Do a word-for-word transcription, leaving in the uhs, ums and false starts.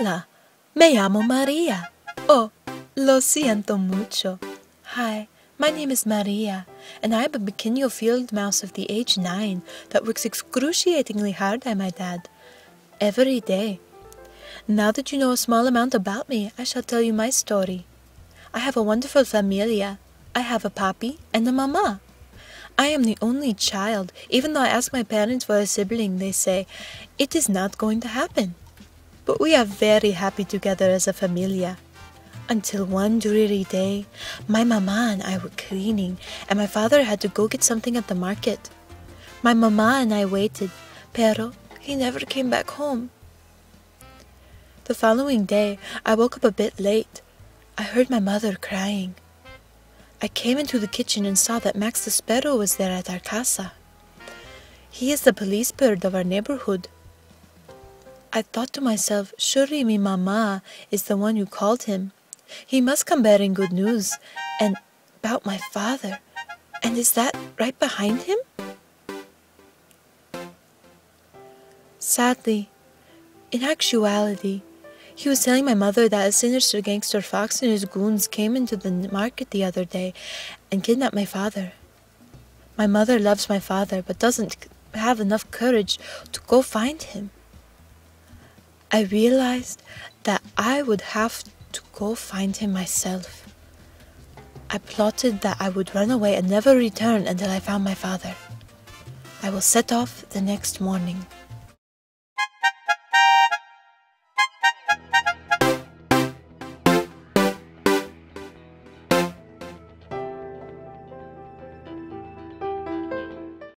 Hola, me llamo Maria. Oh, lo siento mucho. Hi, my name is Maria, and I am a Pequeño field mouse of the age nine that works excruciatingly hard, I might add, every day. Now that you know a small amount about me, I shall tell you my story. I have a wonderful familia. I have a papi and a mama. I am the only child. Even though I ask my parents for a sibling, they say, it is not going to happen. But we are very happy together as a familia. Until one dreary day, my mama and I were cleaning, and my father had to go get something at the market. My mama and I waited, pero he never came back home. The following day, I woke up a bit late. I heard my mother crying. I came into the kitchen and saw that Max the Sparrow was there at our casa. He is the police bird of our neighborhood. I thought to myself, surely mi mama is the one who called him. He must come bearing good news, and about my father. And is that right behind him? Sadly, in actuality, he was telling my mother that a sinister gangster fox and his goons came into the market the other day and kidnapped my father. My mother loves my father but doesn't have enough courage to go find him. I realized that I would have to go find him myself. I plotted that I would run away and never return until I found my father. I will set off the next morning.